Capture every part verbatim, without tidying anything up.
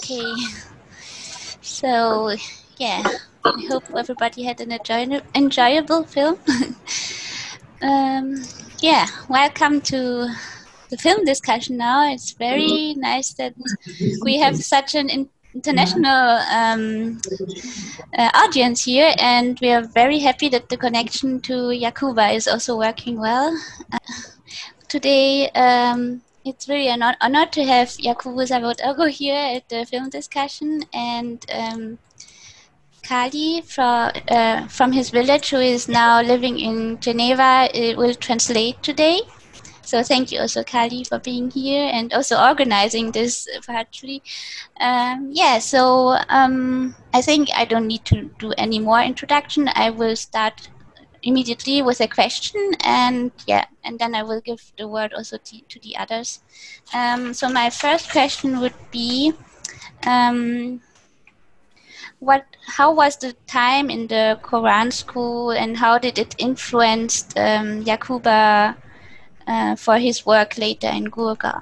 twenty. So yeah, I hope everybody had an enjoy enjoyable film. um, yeah, welcome to the film discussion now. It's very nice that we have such an in international um, uh, audience here, and we are very happy that the connection to Yacouba is also working well. Uh, today, um, it's really an honor to have Yacouba Sawadogo here at the film discussion, and um, Callie from, uh, from his village, who is now living in Geneva, it will translate today. So thank you also, Callie, for being here and also organizing this virtually. Um, yeah, so um, I think I don't need to do any more introduction. I will start immediately with a question, and yeah, and then I will give the word also to, to the others. Um, so my first question would be, um, what? How was the time in the Quran school, and how did it influence um, Yacouba Uh, for his work later in Gourga?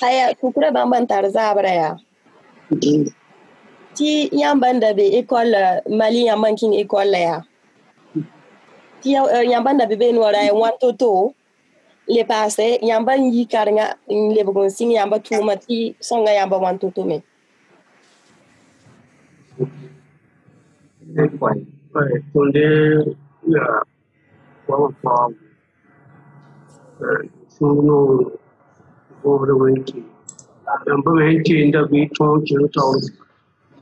Haya kukura bamban tarza abraya. Ti yambanda be equal Mali yambanking equal ya. Ti yambanda be benwara ya one to two le passe yamban yikaranga le bugonsi yamba two mati songa yamba one to two me. Yeah. Well, from Suno over the winter. Number eighteen, the beach on Chilton.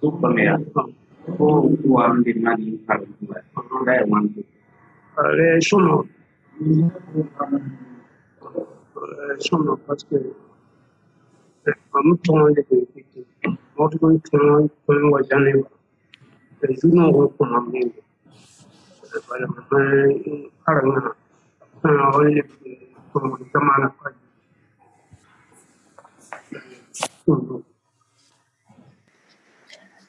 Oh, one did not have one. Suno Suno Pascal. I'm trying to be not going to was done. The Suno work on me.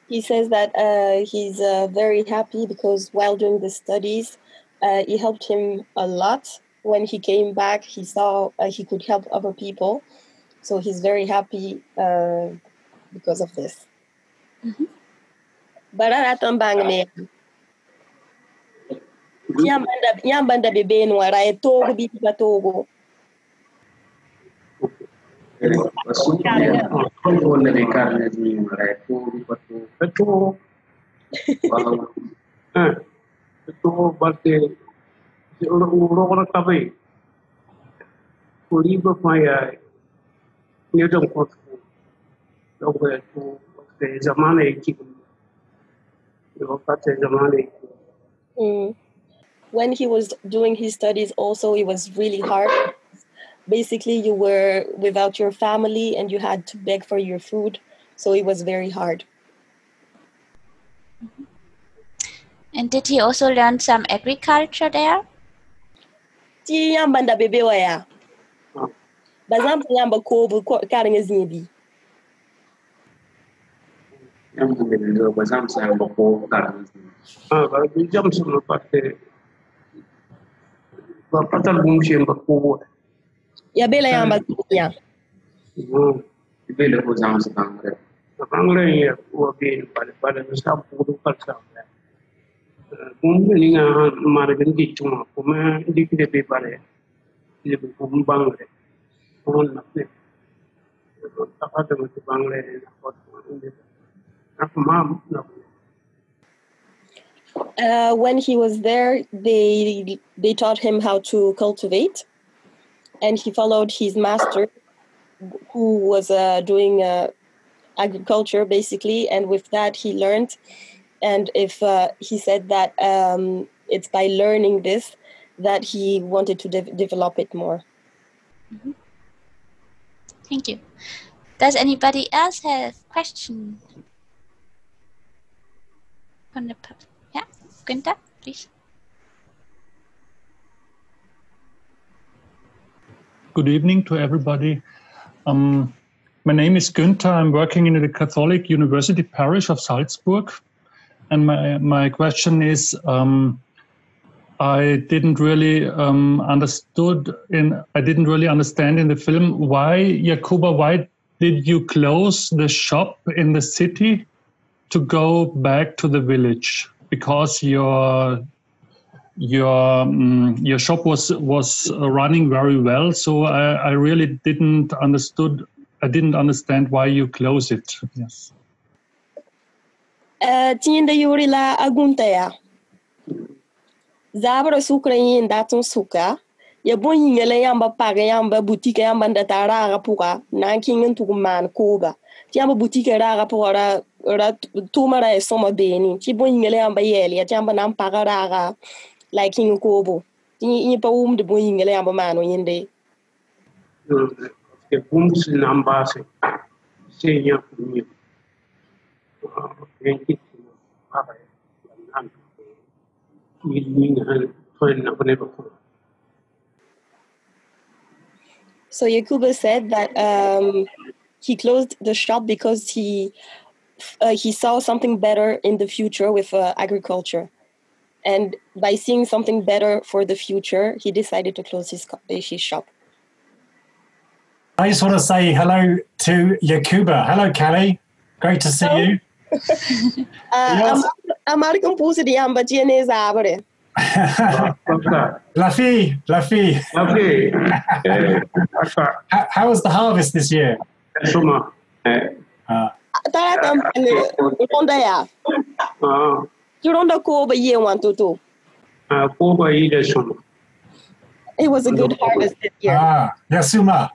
He says that uh, he's uh, very happy because while doing the studies, uh, it helped him a lot. When he came back, he saw uh, he could help other people. So he's very happy uh, because of this. Mm-hmm. Yambanda bebe nwara etogo biba togo. Mm. When he was doing his studies also, it was really hard. Basically, you were without your family and you had to beg for your food. So it was very hard. And did he also learn some agriculture there? Patal Bumshi and Baku. Yabela Yambakuya. Yabela was answered. The Bangla were being by the father of some food for some. Bumling a Marvin Dituma, who man dictated the paper. The Bangla. One nothing. The father was the Bangla and the father. Not mom, no. Uh, when he was there, they they taught him how to cultivate, and he followed his master, who was uh, doing uh, agriculture basically. And with that, he learned. And if uh, he said that um, it's by learning this that he wanted to de develop it more. Mm-hmm. Thank you. Does anybody else have a question? On the pub. Günther, please. Good evening to everybody. Um, my name is Günther. I'm working in the Catholic University Parish of Salzburg. And my, my question is, um, I didn't really um, understood in, I didn't really understand in the film why Yacouba, why Did you close the shop in the city to go back to the village because your your um, your shop was was running very well? So I, I really didn't understood. I didn't understand why you close it. Yes. Tinda yorila aguntaya. Zabra sukra yin datun suka. Yabon yamba pagayamba boutique yamba datara rapura. Nanking to man koba. Tiamba boutique rapura tumara is soma beni. Tibon yamba yelia, jamba nam parara like King Kobo. Yipa womb the boying yamba man in day. The booms in ambassador, senior to me. So Yacouba said that um, he closed the shop because he uh, he saw something better in the future with uh, agriculture, and by seeing something better for the future, he decided to close his his shop. I just want to say hello to Yacouba. Hello, Callie. Great to see you. La fille, la fille. How was the harvest this year? It was a good harvest this year. Ah, Yasuma.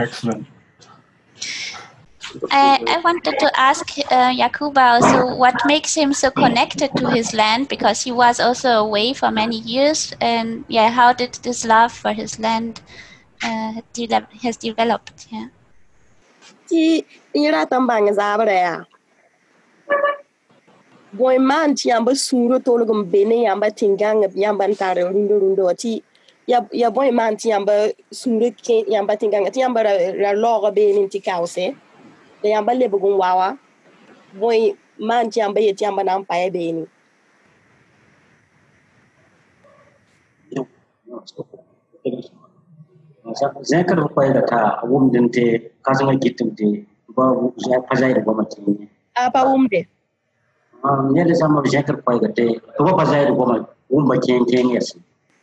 Excellent. I, I wanted to ask uh, Yacouba also what makes him so connected to his land, because he was also away for many years, and yeah, how did this love for his land uh, de has developed? Yeah. Boy man, yamba suru tologum bene yamba tingang yamba ntare rundo rundo ati yab yaboy man yamba suru ken yamba tingang ati yamba la lora bene tikause de yamba lebogun wawa boy man yamba yeti yamba nampae bene. Zakar upai data wum dente kazama kitum de babu zakazai de bamati. Apa wumde? Nearly some of Jacob by the day, to a bazaar woman, whom I can't gain yes.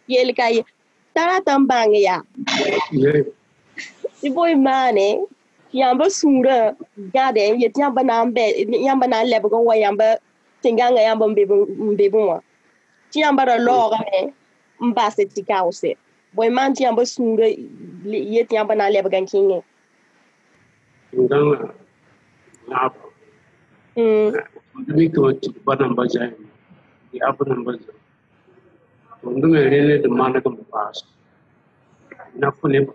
Yelkay Taratam Bangaya. The boy Mane Yamba Sura Garden, yet Yambanam bed, Yambanan Lebago, Yamba, Tinganga Yambum Bibuma. Tiamba Laura Mbasset Tikause. Boy Man Tiamba Sura, yet Yambana Lebagan King. We go to the bottom of the upper number. From the really the monarch of the past. Not for never.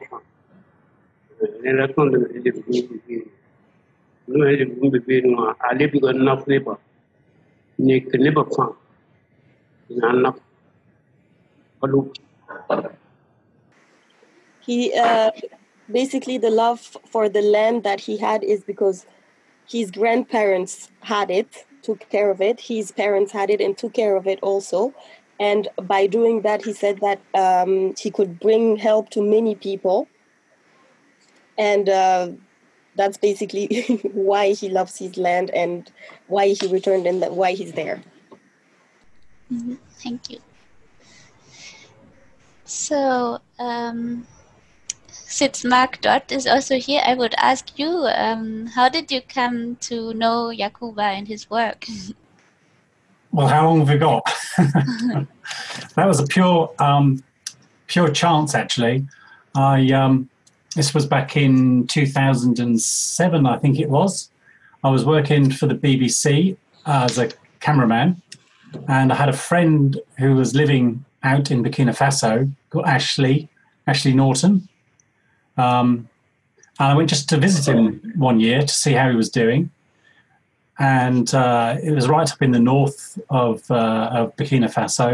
And I found the really no head of the being I live with enough labor. Nick never found enough. He uh, basically the love for the land that he had is because his grandparents had it, took care of it. His parents had it and took care of it also. And by doing that, he said that um, he could bring help to many people. And uh, that's basically why he loves his land and why he returned and that why he's there. Mm-hmm. Thank you. So, um... since Mark Dodd is also here, I would ask you, um, how did you come to know Yacouba and his work? Well, how long have we got? That was a pure, um, pure chance, actually. I um, this was back in two thousand seven, I think it was. I was working for the B B C as a cameraman, and I had a friend who was living out in Burkina Faso called Ashley, Ashley Norton. Um, and I went just to visit him one year to see how he was doing. And uh, it was right up in the north of, uh, of Burkina Faso.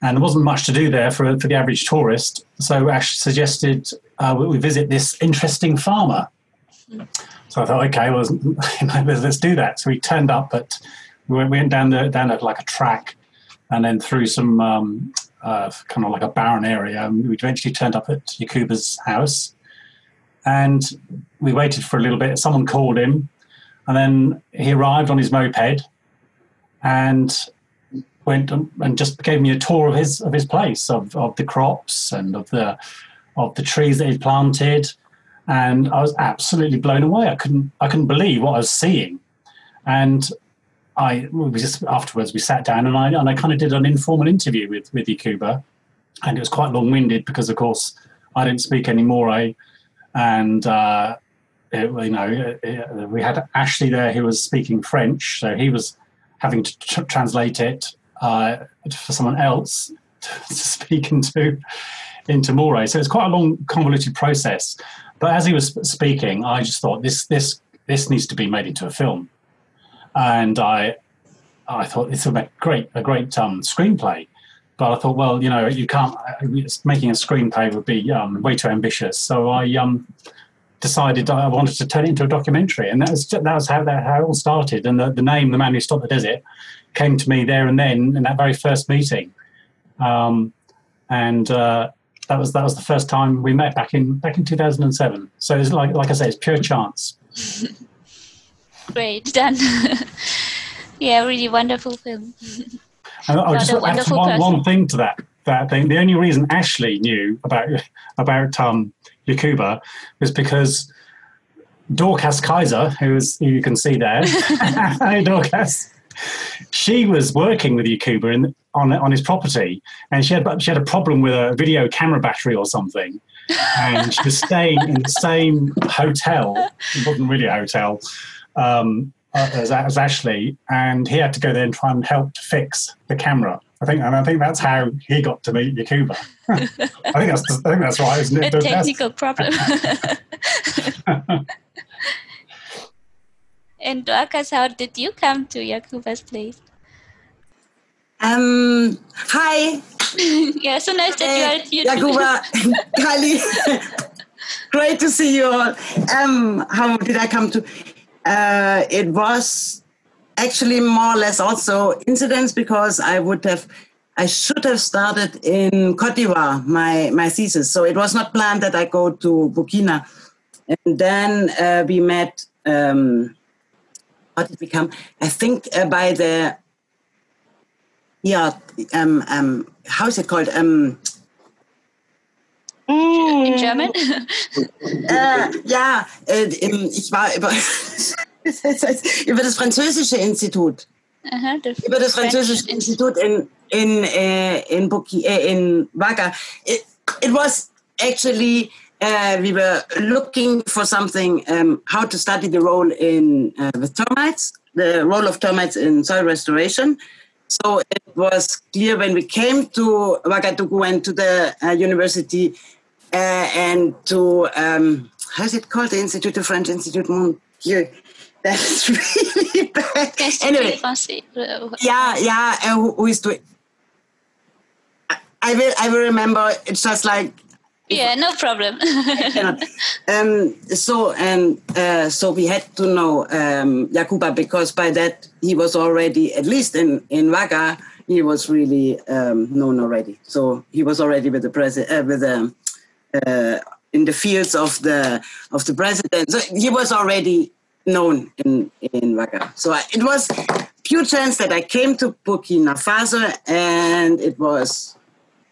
And there wasn't much to do there for, for the average tourist. So Ash suggested uh, we, we visit this interesting farmer. So I thought, okay, well, let's do that. So we turned up, but we went down, the, down at like a track and then through some um, uh, kind of like a barren area. And we eventually turned up at Yacouba's house, and we waited for a little bit. Someone called him, and then he arrived on his moped and went and just gave me a tour of his of his place, of, of the crops and of the of the trees that he'd planted. And I was absolutely blown away. I couldn't I couldn't believe what I was seeing. And I we just afterwards we sat down and I and I kind of did an informal interview with with Yacouba, and it was quite long-winded because of course I didn't speak any Moray, and uh, it, you know it, it, we had Ashley there who was speaking French, so he was having to tr- translate it uh, for someone else to, to speak into into Moray. So it's quite a long convoluted process. But as he was speaking, I just thought this this this needs to be made into a film. And I, I thought it's a great, a great um, screenplay. But I thought, well, you know, you can't. Making a screenplay would be um, way too ambitious. So I um, decided I wanted to turn it into a documentary, and that was that was how that how it all started. And the, the name, The Man Who Stopped the Desert, came to me there and then in that very first meeting, um, and uh, that was that was the first time we met back in back in two thousand seven. So it's like like I say, it's pure chance. Great, done. Yeah, really wonderful film. And I'll just add one, one thing to that that thing. The only reason Ashley knew about about um, Yacouba was because Dorcas Kaiser, who is who you can see there, hey Dorcas, she was working with Yacouba in, on on his property, and she had she had a problem with a video camera battery or something, and she was staying in the same hotel. It wasn't really a hotel. Um, as, as Ashley, and he had to go there and try and help to fix the camera. I think, and I think that's how he got to meet Yacouba. I think that's, I think that's right, isn't it? A technical problem. And Dorcas, how did you come to Yacouba's place? Um. Hi. Yeah, so nice that uh, you are here. Yacouba, Callie, great to see you all. Um, how did I come to? Uh, it was actually more or less also incidents, because I would have, I should have started in Cote d'Ivoire, my, my thesis. So it was not planned that I go to Burkina. And then uh, we met, um, what did we come? I think uh, by the, yeah, um, um, how is it called? Um, In German? uh, ja, ich war über, über das französische Institut. Aha, das über das französische French Institut in in in Buki, in Ouagadougou. It, it was actually uh, we were looking for something um, how to study the role in uh, with termites, the role of termites in soil restoration. So it was clear when we came to Ouagadougou and to the uh, university. Uh, and to, um, how's it called? The Institute of French Institute. Mon Dieu. That's really bad. Anyway. Yeah, yeah. Uh, who, who is doing? I will, I will remember. It's just like. Yeah, no problem. I cannot. Um, so, and, uh, so we had to know um, Yacouba, because by that he was already, at least in, in Ouagadougou, he was really um, known already. So he was already with the president, uh, with the, Uh, in the fields of the of the president, so he was already known in in Ouagadougou. So I, it was pure chance that I came to Burkina Faso, and it was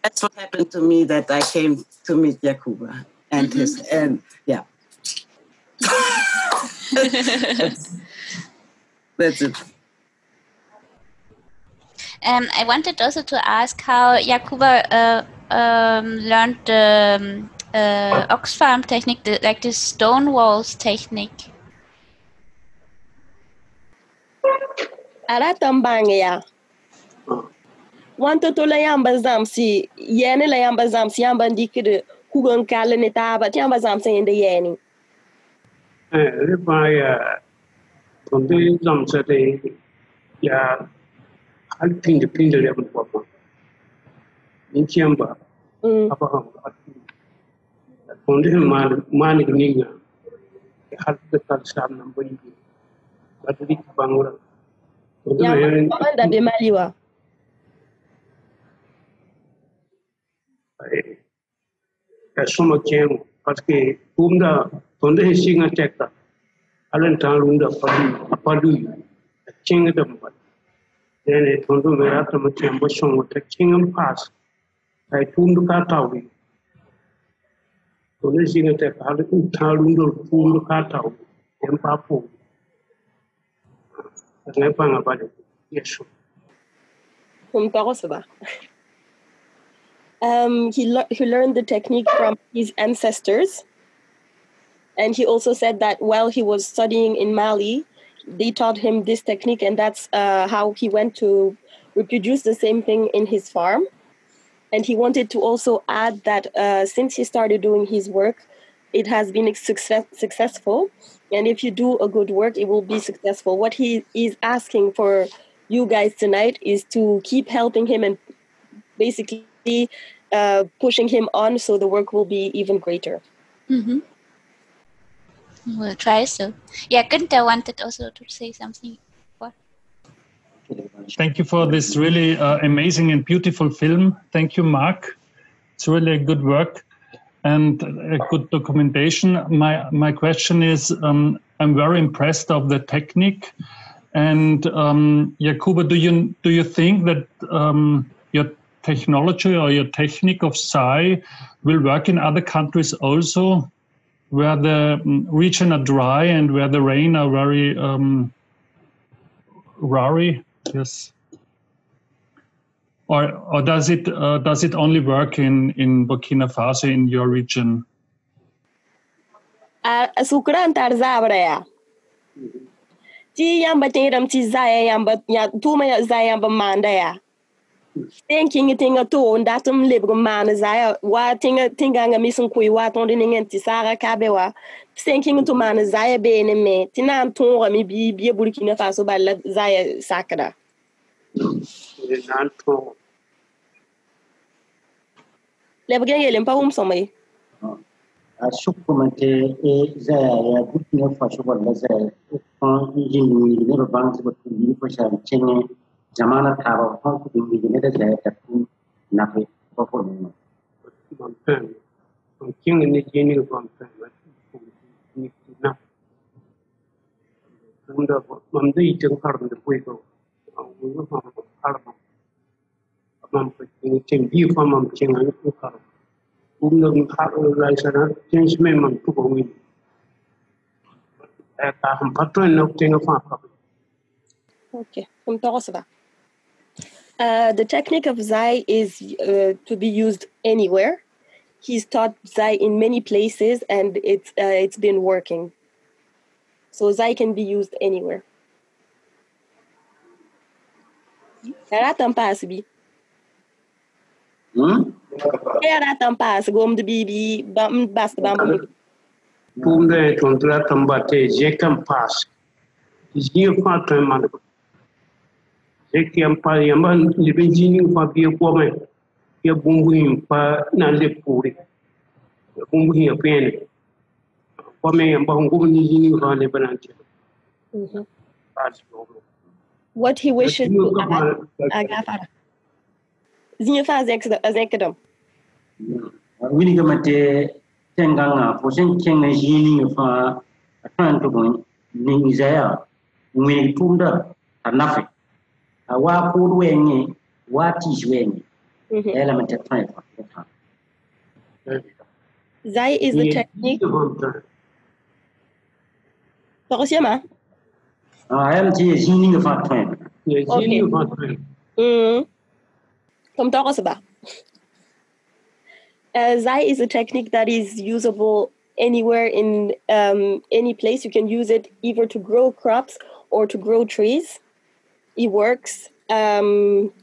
that's what happened to me, that I came to meet Yacouba and mm-hmm. his and yeah. that's, that's it. Um, I wanted also to ask how Yacouba uh, um, learned the um, uh, ox farm technique, the, like the stone walls technique. Aratambangya. Wanto to layamba zamsi, yene layamba zamsi yamba ndikide kugon kalene taba yamba zamsi ende yeni. Eh, by konde zamse de ya. I think the pin level papa. In Chiamba, Abaham, Pondim Manignina, the heart of the Kalsam number, but the Bangura. The Maliwa. sono chengo paske umda tonde singa chekta alan tarunda padu padu chenga damba then tondu merata machembo songo chengam pass I tundu katawi tonde singa chekta alan tarunda tundu katawi empapo atlepanga bale yesu kumtaro soba. Um, he, le he learned the technique from his ancestors. And he also said that while he was studying in Mali, they taught him this technique, and that's uh, how he went to reproduce the same thing in his farm. And he wanted to also add that uh, since he started doing his work, it has been success successful. And if you do a good work, it will be successful. What he is asking for you guys tonight is to keep helping him and basically Uh, pushing him on, so the work will be even greater. Mm-hmm. We'll try so. Yeah, Günther wanted also to say something. What? Thank you for this really uh, amazing and beautiful film. Thank you, Mark. It's really good work and a good documentation. My, my question is, um, I'm very impressed of the technique. And um, Yacouba, do you, do you think that um, your technology or your technique of Zai will work in other countries also, where the region are dry and where the rain are very um, rare? Yes. Or or does it uh, does it only work in in Burkina Faso, in your region? Uh, thinking it in a tone that um librum man is I what thing a thing and a missing quay what on the ninety Sarah Cabewa, thinking to man is I be in a mate, Tinam Tora may be a Burkina Faso by Zaya Sakada. Levergay and Pawum Somay. I supplement Zaya Burkina Faso by Lazare, engine never bounds but to be for some changing. Jamana Taro, how to be the letter that you nappy for me. From King and the Genial Conference, enough. From the eating part of the Puego, we will have a carbon. Among the King, you from Mum King and the Puego. Whom the Harrow lies and change my mum to go in. At a patron of King of Harper. Okay, from Torosova. Uh, the technique of Zai is uh, to be used anywhere. He's taught Zai in many places, and it's uh, it's been working. So Zai can be used anywhere. Hmm? Yaman living genius for the woman, your boom for Nandy Puri, whom he appeared for me and Bongo on the Banana. What he wishes to Agafara Zinifaz as Ekadom. Winnigamate Tanganga, for Saint King as you are a tantum, Ningzaya, Winipunda, and nothing. What could we what is when element of time? Zai is the technique. I am the meaning of our time. Zai is a technique that is usable anywhere in um, any place. You can use it either to grow crops or to grow trees. It works, um,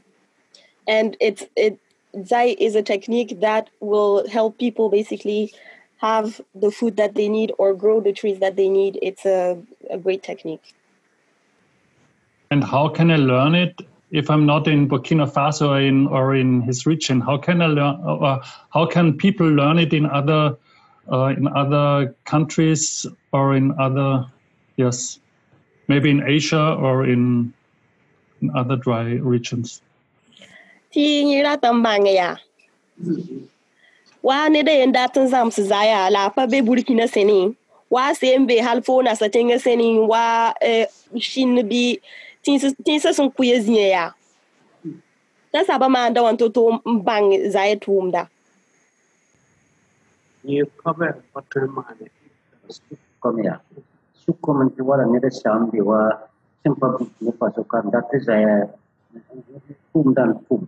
and it's it. Zai is a technique that will help people basically have the food that they need or grow the trees that they need. It's a, a great technique. And how can I learn it if I'm not in Burkina Faso or in or in his region? How can I learn? Or how can people learn it in other uh, in other countries or in other? Yes, maybe in Asia or in. In other dry regions. Ti ni ra tambang ya. Wa ne da yanda tun zam su zaya la fa be Burkina seni. Wa sembe halfona sa tenga seni wa shin bi tin sa sun kuyezinye ya. Ta saba ma anda wanto to bang zai tumda. You cover what money. Come here. So come to what another sound they were simple people so come that is a kumdan kum.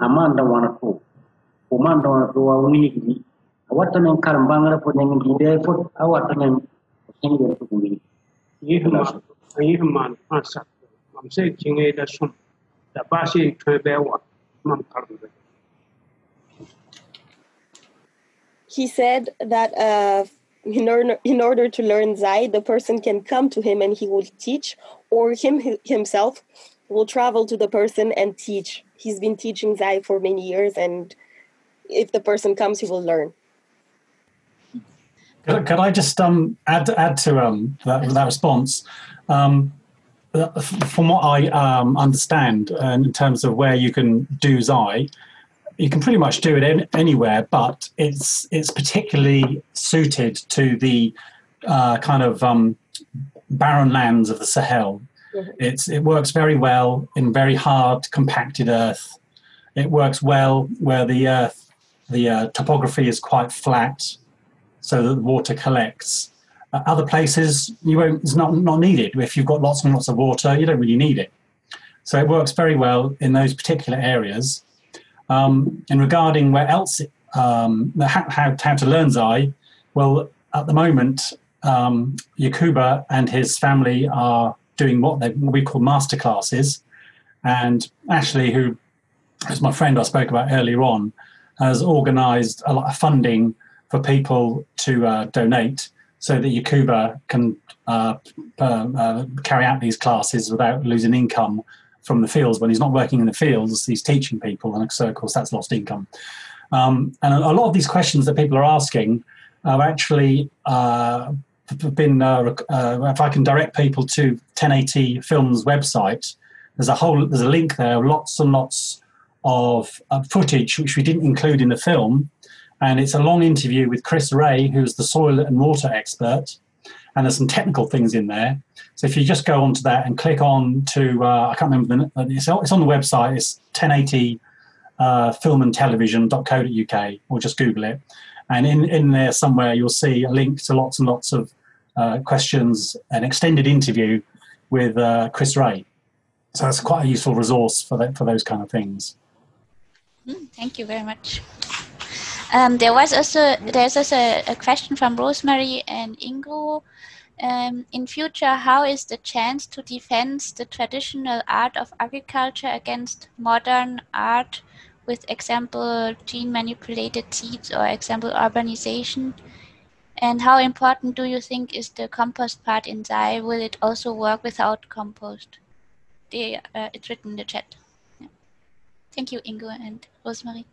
Amanda wanna cook. Umanda wa winning. I want to know Karambanga for them in the airport. I want to know England to me. Even man answer. I'm saying that soon. The Bashi to bear what Mom Karamba. He said that uh, in, order, in order to learn Zai, the person can come to him and he will teach, or him himself will travel to the person and teach. He's been teaching Zai for many years, and if the person comes, he will learn. Could, could I just um, add, add to um, that, that response? Um, from what I um, understand, uh, in terms of where you can do Zai, you can pretty much do it in, anywhere, but it's it's particularly suited to the uh, kind of um, barren lands of the Sahel. Mm-hmm. It's it works very well in very hard, compacted earth. It works well where the earth, the uh, topography is quite flat, so that the water collects. Uh, other places you won't. It's not not needed. If you've got lots and lots of water, you don't really need it. So it works very well in those particular areas. Um, and regarding where else, um, how, how, how to learn Zai, well, at the moment, um, Yacouba and his family are doing what, they, what we call masterclasses. And Ashley, who is my friend I spoke about earlier on, has organised a lot of funding for people to uh, donate so that Yacouba can uh, uh, carry out these classes without losing income from the fields. When he's not working in the fields, he's teaching people, and so of course that's lost income. Um, and a, a lot of these questions that people are asking have actually uh, been, uh, uh, if I can direct people to ten eighty film's website, there's a whole, there's a link there, lots and lots of uh, footage which we didn't include in the film, and it's a long interview with Chris Ray, who's the soil and water expert, and there's some technical things in there. So if you just go onto that and click on to, uh, I can't remember, the, it's, it's on the website, it's ten eighty film and television dot co dot U K, or just Google it. And in, in there somewhere, you'll see a link to lots and lots of uh, questions, an extended interview with uh, Chris Ray. So that's quite a useful resource for, that, for those kind of things. Mm, thank you very much. Um, there was also, there's also a, a question from Rosemary and Ingo. Um, in future, how is the chance to defend the traditional art of agriculture against modern art, with example gene manipulated seeds or example urbanization? And how important do you think is the compost part in Zai? Will it also work without compost? They, uh, it's written in the chat. Yeah. Thank you, Ingo and Rosemary.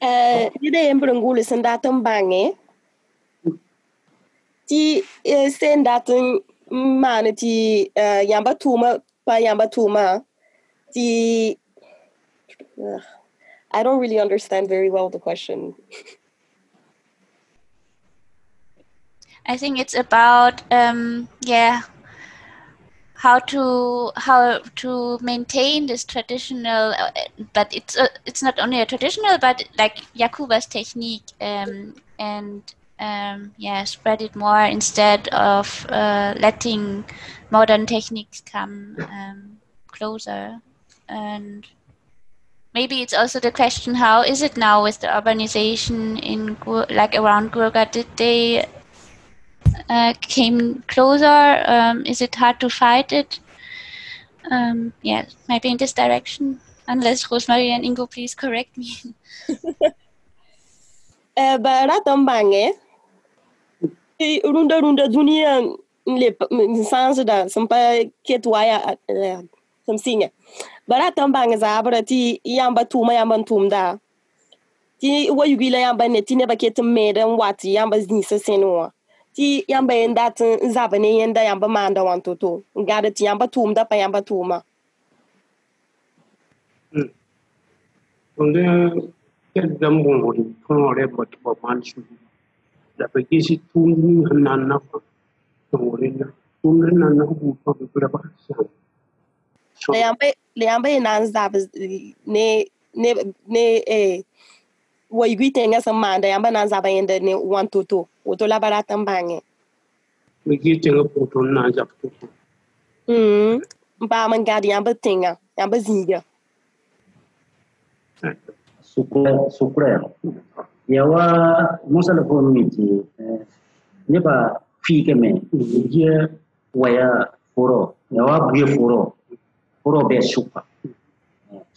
Uh, Ti send that man ti yamba tuma pa yamba tuma ti. I don't really understand very well the question. I think it's about um, yeah, how to how to maintain this traditional, but it's a, it's not only a traditional, but like Yacouba's technique um, and. Um, yeah, spread it more instead of uh, letting modern techniques come um, closer. And maybe it's also the question: how is it now with the urbanization in like around Gourga? Did they uh, came closer? Um, is it hard to fight it? Um, yeah, maybe in this direction. Unless Rosemary and Ingo, please correct me. Bara tambange. Runda runda dunia le sans da sampai ketwaya samsinya bara tambang za abrati yamba tuma yamba tumda ti wayugila yamba neti ne baket meda wati yamba zinsa senwa ti yamba enda za bane enda yamba manda wantoto ngada ti yamba tumda pa yamba tuma Leambe Sukra, sukra. Yawa musa la community. Neba fike me. Yeye waya foro. Yawa bwe foro. Foro be supa.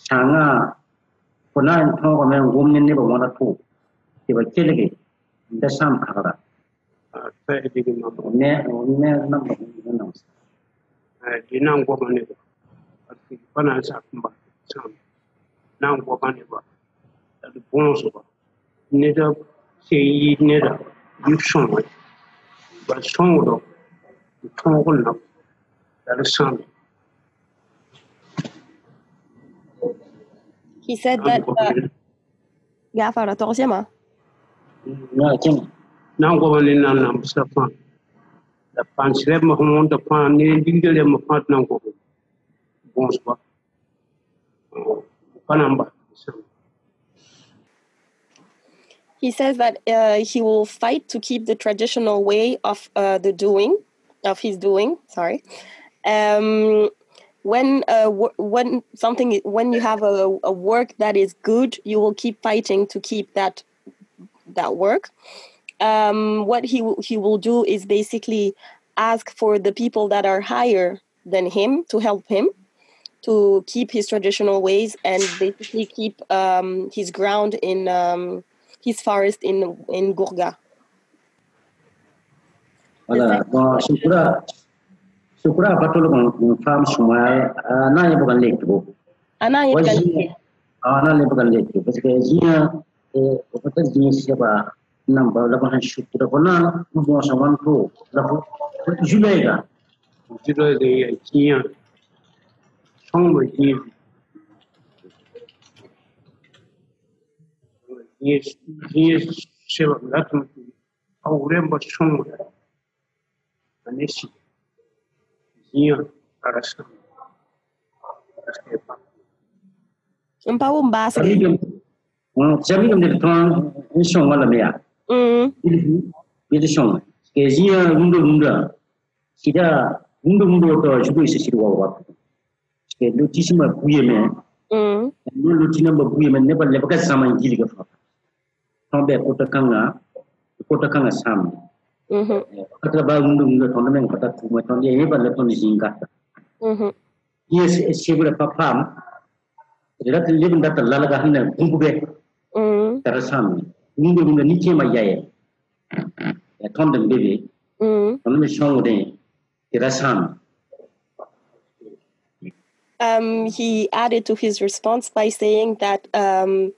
Shanga. Kona nthong kame ngomne neba wana tu. Tiba kelege. Nda sam kara. Ne ne namba ne namsa. Dinang kwa mane. Ati pana sakumba. Sam. Now, what about the bonus of neither say neither give someone, but someone the tongue up that is something. He said that Gafara Torsema. No, I think now governing and Stefan. The Panslem on the Pan, neither them of Patna government. Bonsba. He says that uh, he will fight to keep the traditional way of uh, the doing, of his doing. Sorry, um, when uh, w when something when you have a, a work that is good, you will keep fighting to keep that that work. Um, what he he will do is basically ask for the people that are higher than him to help him to keep his traditional ways and basically keep um, his ground in um, his forest in in Gourga. Voilà. Bon, sukura, sukura batolo kon farm sumai ana ye bukan lekto. Ana ye bukan lekto. Ana ye bukan lekto. Parce que jia eh opeter jenis siapa number lapan sukura kona bukan saman tu. Lapu julega. Julega ye jia. Mm. Lutisima women, and Lutinum of women never left some in Gilligan. Tombe Kotacanga, Kotacanga Sam. Katabandum, the tournament, Katatu, went on the Eva Leponis in Gata. Yes, a several papam. Let the living that the Lalagahina, Gumbe, Tarasam, Nindo in the Nikima Yay, a condom baby, on the Shong Day, Tarasam. Um, he added to his response by saying that um,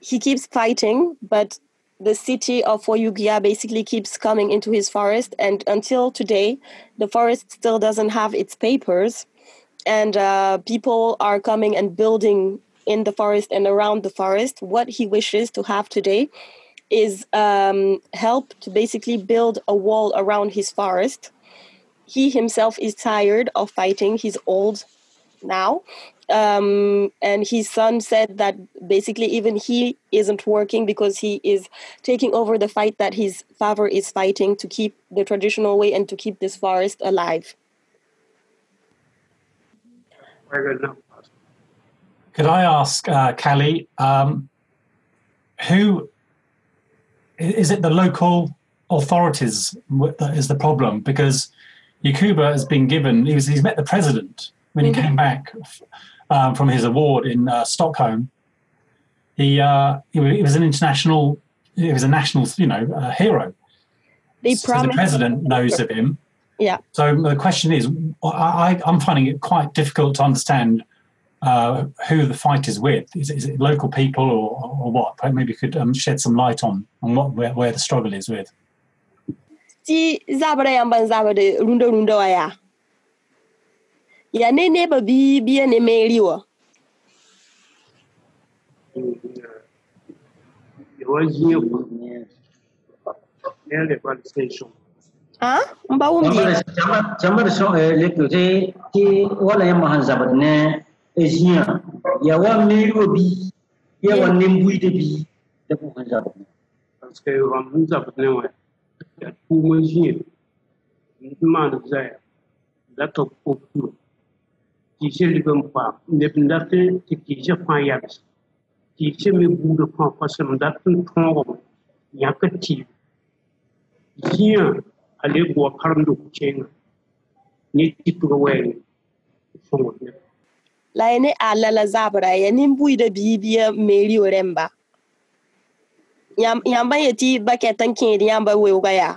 he keeps fighting, but the city of Oyugia basically keeps coming into his forest. And until today, the forest still doesn't have its papers. And uh, people are coming and building in the forest and around the forest. What he wishes to have today is um, help to basically build a wall around his forest. He himself is tired of fighting. He's old now, um, and his son said that basically even he isn't working because he is taking over the fight that his father is fighting to keep the traditional way and to keep this forest alive. Could I ask uh, Callie, um, who is it? The local authorities that is the problem, because Yacouba has been given. He was, he's met the president. When he came back um, from his award in uh, Stockholm, he uh, it was an international, it was a national, you know, uh, hero. They so the president knows of him. Yeah. So the question is, I, I'm finding it quite difficult to understand uh, who the fight is with. Is, is it local people or, or what? Maybe you could um, shed some light on on what where, where the struggle is with. Ya ne ne ba bi bi ne meriwa Huh? Laine alla la zabra ya nimbu de bibia meli oremba yam yamba yeti baketan kedi yamba weuga ya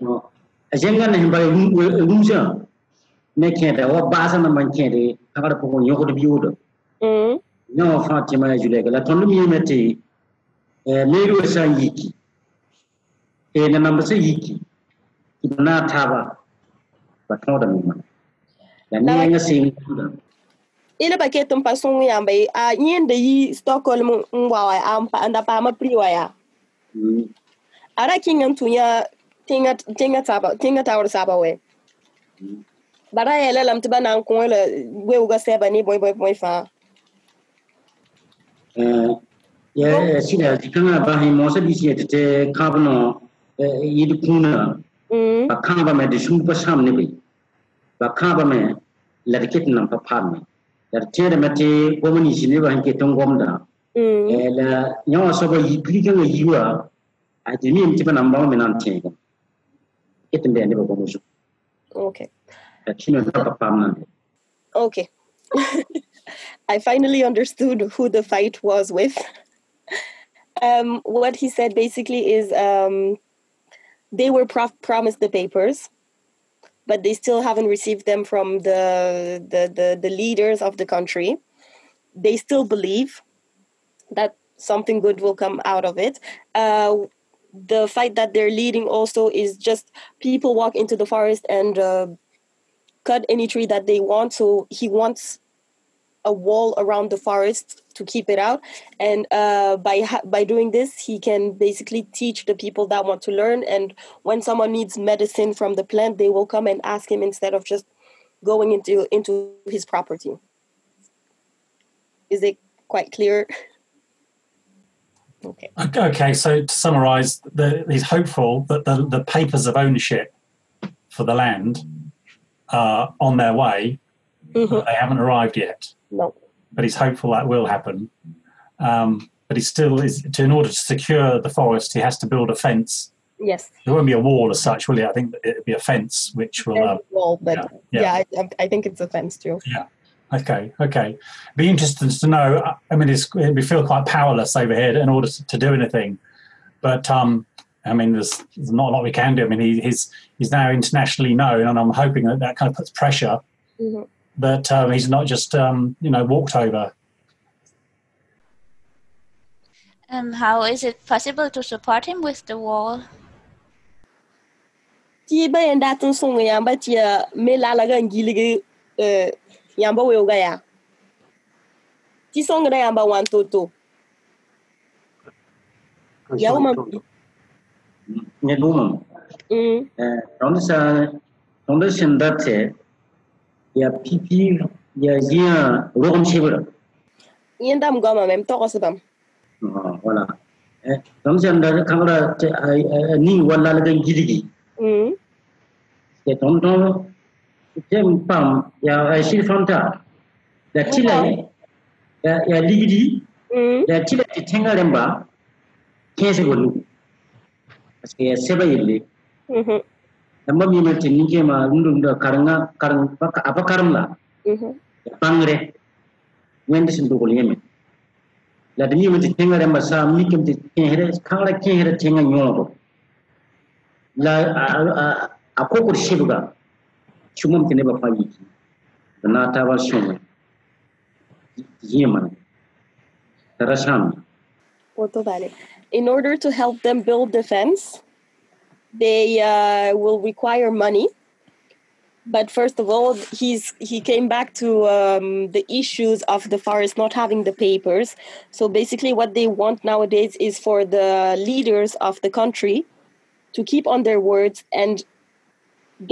No, ajenga na himba yumsha mekenda wa basa na mankende akara poko nyoko de biodo mm no fatima julega la tonu miyemete eh meru sangiki eh na namba sayiki ibna taba batoda mima la nyanga singa ile paketo mpason yamba a nyende yi Stockholm ngwa ampa anda pa ma priwa ya mm ara kinga tunya tinga tinga taba tinga tawar sabawe bara yela lamtiba nan ko le we uga seba ni boy boy boy fa eh ya sina dikana ba hi mo se bisi tete kabno yidkuna ba kamba me de shuba samne be ba kamba me la diket nan pa parmi der tere mate gomni sine ba hanke ton gomda eh la nyawa so ba yiplika na yiwa a demi mtiba nan ba me nan tinga Okay. Okay. I finally understood who the fight was with. Um, what he said basically is um, they were pro- promised the papers, but they still haven't received them from the the, the the leaders of the country. They still believe that something good will come out of it. Uh, The fight that they're leading also is just people walk into the forest and uh, cut any tree that they want. So he wants a wall around the forest to keep it out. And uh, by ha- by doing this, he can basically teach the people that want to learn. And when someone needs medicine from the plant, they will come and ask him instead of just going into, into his property. Is it quite clear? Okay. Okay, so to summarise, the, he's hopeful that the, the papers of ownership for the land are on their way, mm-hmm. but they haven't arrived yet. No. But he's hopeful that will happen. Um, but he still is, to, in order to secure the forest, he has to build a fence. Yes. There won't be a wall as such, will it? I think it'll be a fence which will... Uh, wall, but yeah, yeah. yeah I, I think it's a fence too. Yeah. Okay, okay. Be interesting to know. I mean, it's, we feel quite powerless over here in order to, to do anything. But, um, I mean, there's, there's not a lot we can do. I mean, he, he's he's now internationally known, and I'm hoping that that kind of puts pressure mm-hmm. that um, he's not just, um, you know, walked over. Um, how is it possible to support him with the wall? Uh, Yamba we uga ya. Ti songra yamba wantoto. Ya uma. Ne bom. Mm. Eh, onde sa onde sindate ya pipi ya dia rokom chebra. Yenda mgama mem to kosam. Ah, wala. Eh, onde sindate kangra ni wala la gan gidigi. Mm. Ke tonto Jem pam ya Ashley Fonta da tilai ya ya ligidi da tilai tengarem ba kese golu aske ya seba yille mhm amma mi mate ninge ma ndunda karanga karang apa karamla mhm bangre wende sin dogol yemen la demi wonti tengare ma sa mi kemti kehre kala kehre tenga nyogo la akoko shibuga shumum tene ba fayi na tawal shumum yemen tarasham Porto Valley. In order to help them build the fence, they uh, will require money. But first of all, he's he came back to um, the issues of the forest not having the papers. So basically what they want nowadays is for the leaders of the country to keep on their words and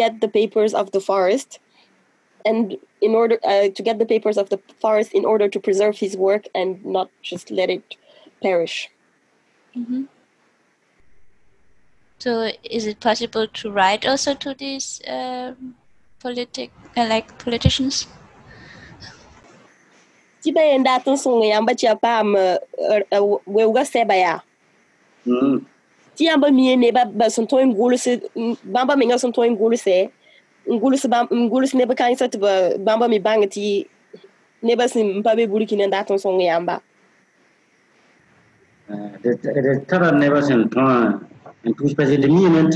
get the papers of the forest. And in order uh, to get the papers of the forest in order to preserve his work and not just let it perish. Mm-hmm. So is it possible to write also to these um, politic, uh, like politicians? Mm. Uh, the the terror never sent on, and to special the meaning,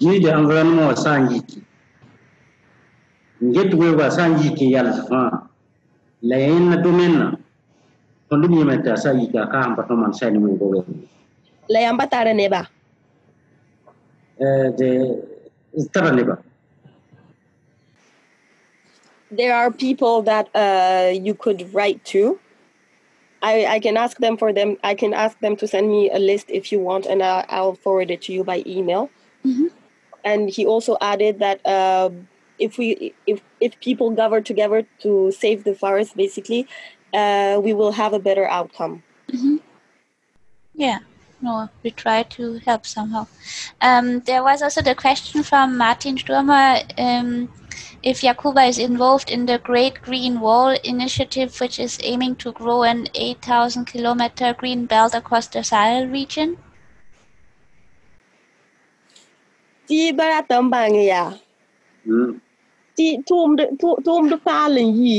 need the environment of Sanjiki. Get over Sanjiki Yalzan, Laena Domena, Condimenta Sayika, Kampatom and San Wigo. Layambatara neba. The terror neba. There are people that uh, you could write to. I, I can ask them for them. I can ask them to send me a list if you want, and I'll, I'll forward it to you by email. Mm-hmm. And he also added that uh, if we if if people gather together to save the forest, basically, uh, we will have a better outcome. Mm-hmm. Yeah, no, we try to help somehow. Um, there was also the question from Martin Stürmer. Um, If Yacouba is involved in the Great Green Wall initiative, which is aiming to grow an eight thousand kilometer green belt across the Sahel region? Ti baratambang ya. Ti tom de tom de palen yi.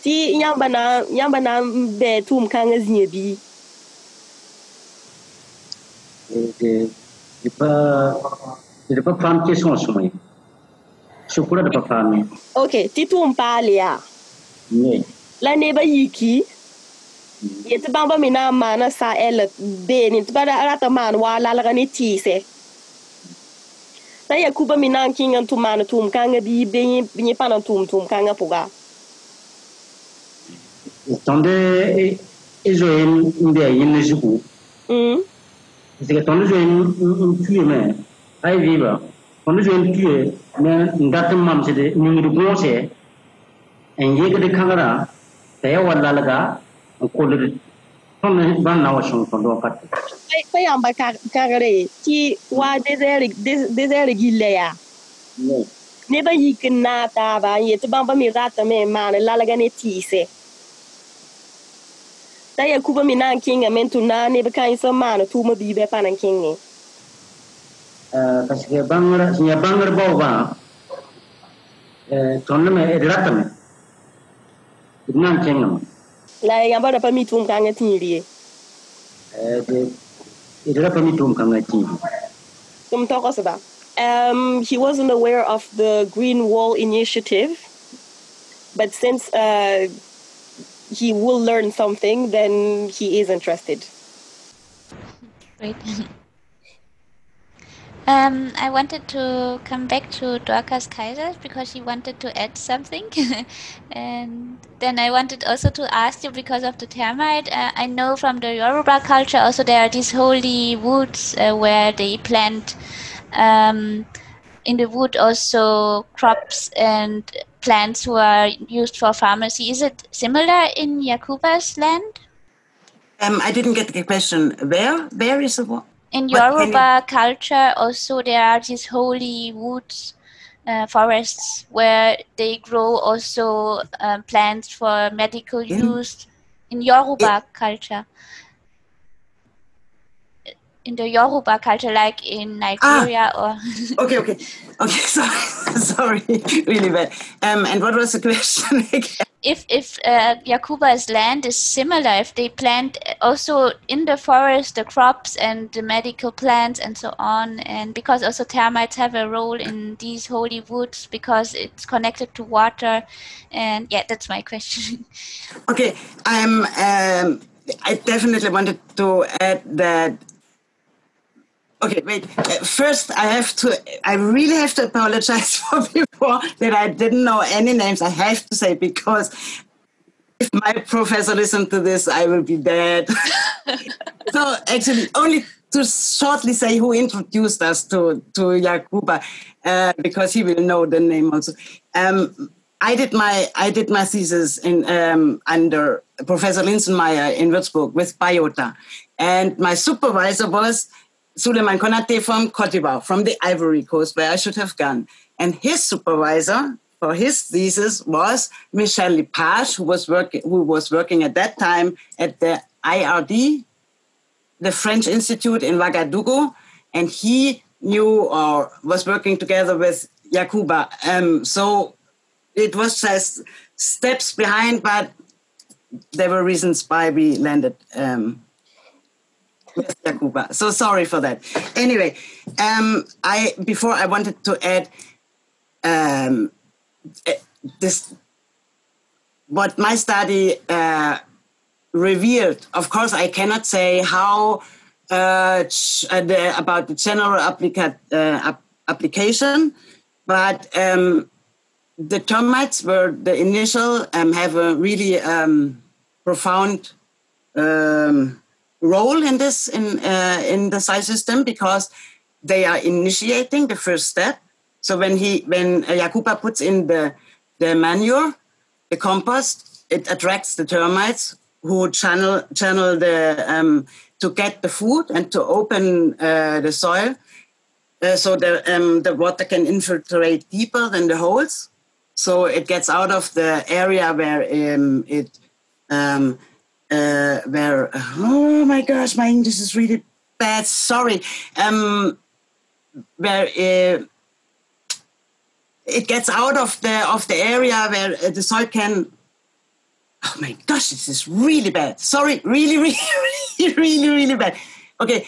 Si yambana, yambana, betum kangas nyebi. Je ne pas, je ne pas prendre une question en ce moment. Okay, Titu Mpalia. La neba yiki. Yet Bamba Mina Mana sa el ben it bada arataman wa lalaganiti se. Na Yacouba Minan King and Tumana Tum Kanga be Binipanantum Tum Kanga Puga. Tonde Israel in the Yenizu. Hm. The Tondu Kuman, I Viva. On the end, you got mum said, Nungu and Yeg the Kangara, they were Lalaga, and called it from one hour from Dokat. I am by Kagare, see why this Eric, this Eric Gilea. Never ye can not have a yet bumper me rata me man, Lalaganeti say. They are Cuba Minan King, and meant to none never kind of man, or two may be Bepan and King. Parce que bangara nya bangar bawba euh tonne et ratame nan kengam la yamba da pami tum kanga tinri euh de idra pami tum kanga tinri tum to kosoba um he wasn't aware of the Green Wall initiative, but since uh he will learn something, then he is interested. Great. Um, I wanted to come back to Dorcas Kaiser because she wanted to add something. And then I wanted also to ask you, because of the termite, uh, I know from the Yoruba culture also there are these holy woods uh, where they plant um, in the wood also crops and plants were used for pharmacy. Is it similar in Yacouba's land? Um, I didn't get the question. Where? Where is the what? In Yoruba culture also there are these holy woods, uh, forests, where they grow also um, plants for medical in, use in Yoruba it, culture. In the Yoruba culture, like in Nigeria ah, or... okay, okay. Okay, sorry. Sorry, really bad. Um, and what was the question again? If, if uh, Yacouba's land is similar, if they plant also in the forest the crops and the medical plants and so on, and because also termites have a role in these holy woods because it's connected to water, and yeah, that's my question. Okay, I'm, um, I definitely wanted to add that. Okay, wait. Uh, first, I have to. I really have to apologize for before that I didn't know any names. I have to say because if my professor listened to this, I will be dead. So actually, only to shortly say who introduced us to to Yacouba, uh, because he will know the name also. Um, I did my I did my thesis in um, under Professor Linsenmayer in Würzburg with biota, and my supervisor was Suleiman Konate from Cote d'Ivoire, from the Ivory Coast, where I should have gone. And his supervisor for his thesis was Michel Lepage, who was, work, who was working at that time at the I R D, the French Institute in Ouagadougou, and he knew or was working together with Yacouba. Um, so it was just steps behind, but there were reasons why we landed um with Yacouba. So sorry for that. Anyway, um, I before I wanted to add um, this, what my study uh, revealed. Of course, I cannot say how uh, the, about the general applica uh, application, but um, the termites were the initial um, have a really um, profound Um, role in this in uh, in the Zai system, because they are initiating the first step. So when he when Yacouba puts in the the manure, the compost, it attracts the termites who channel channel the um, to get the food and to open uh, the soil, uh, so the um, the water can infiltrate deeper than the holes. So it gets out of the area where um, it. Um, Uh, where, oh my gosh, my English is really bad, sorry, um, where uh, it gets out of the of the area where uh, the soil can, oh my gosh, this is really bad, sorry, really, really, really, really, really bad. Okay,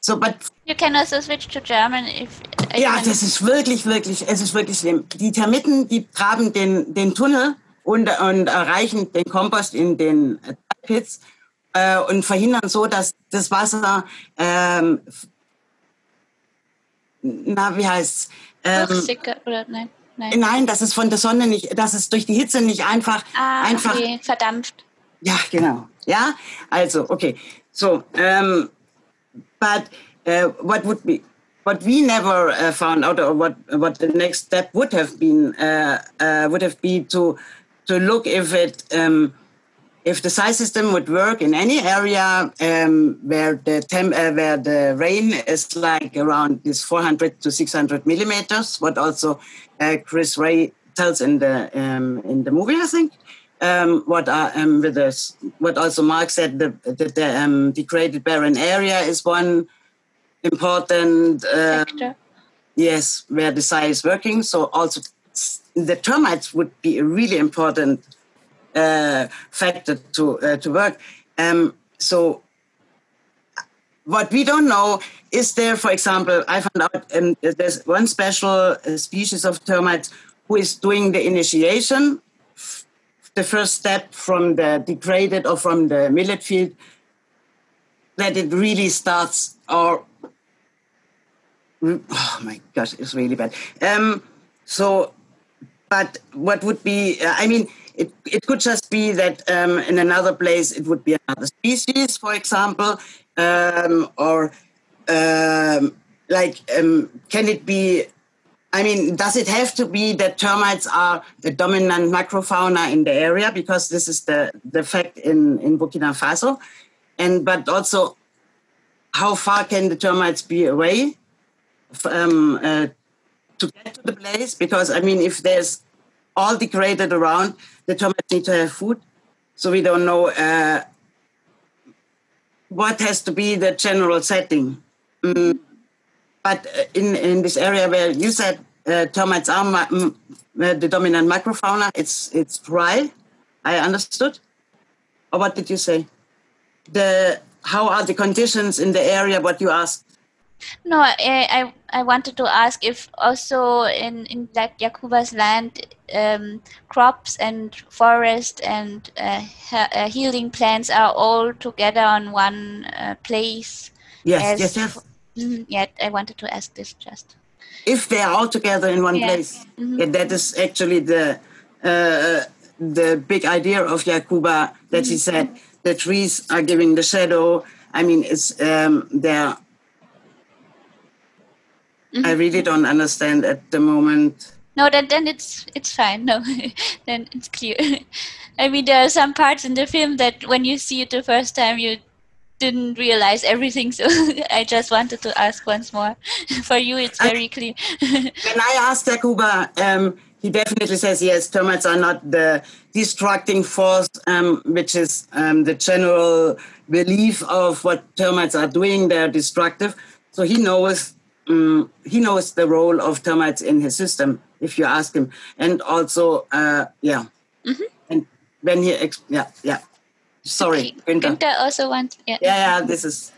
so, but... You can also switch to German if... Ja, can... das ist wirklich, wirklich, es ist wirklich schlimm. Die Termiten, die graben den, den Tunnel und, und erreichen den Kompost in den... Pits, äh, und verhindern so, dass das Wasser, ähm, na, wie heißt es? Ähm, oder nein, nein. Nein, dass es von der Sonne nicht, dass es durch die Hitze nicht einfach, ah, einfach okay, verdampft. Ja, genau. Ja, also, okay. So, um, but uh, what would be, what we never uh, found out, or what, what the next step would have been, uh, uh, would have been to, to look if it, um, if the Zai system would work in any area um, where the temp, uh, where the rain is like around this four hundred to six hundred millimeters, what also uh, Chris Ray tells in the um, in the movie, I think. Um, what are um, with the, what also Mark said, the the, the um, degraded barren area is one important uh, sector. Yes, where the Zai is working. So also the termites would be a really important Uh, factor to uh, to work. Um, so what we don't know is there, for example, I found out um, there's one special species of termites who is doing the initiation, the first step from the degraded or from the millet field, that it really starts or, oh my gosh, it's really bad. Um, so, but what would be, uh, I mean, It, it could just be that um, in another place it would be another species, for example, um, or um, like um, can it be I mean, does it have to be that termites are the dominant macrofauna in the area? Because this is the, the fact in, in Burkina Faso. And but also, how far can the termites be away um, uh, to get to the place? Because, I mean, if there's all degraded around, the termites need to have food. So we don't know uh, what has to be the general setting. Mm. But in, in this area where you said uh, termites are ma- m- the dominant macrofauna, it's it's dry. I understood. Or what did you say? The how are the conditions in the area? What you asked? No, I I, I wanted to ask if also in, in like Yacouba's land, um, crops and forest and uh, he- healing plants are all together on one uh, place. Yes, yes, yes. Mm-hmm. Yeah, I wanted to ask this just. If they are all together in one yeah. place, mm-hmm. yeah, that is actually the uh, the big idea of Yacouba that mm-hmm. he said the trees are giving the shadow. I mean, it's um, there. Mm-hmm. I really don't understand at the moment. No, then then it's it's fine. No, then it's clear. I mean, there are some parts in the film that when you see it the first time, you. Didn't realize everything, so I just wanted to ask once more. For you, it's very I, clear. When I asked Yacouba, um, he definitely says yes. Termites are not the destructing force, um, which is um, the general belief of what termites are doing. They are destructive. So he knows um, he knows the role of termites in his system. If you ask him, and also uh, yeah, mm-hmm. and when he ex- yeah yeah. Sorry, Günther. Günther also wants... Yeah. yeah, yeah, this is...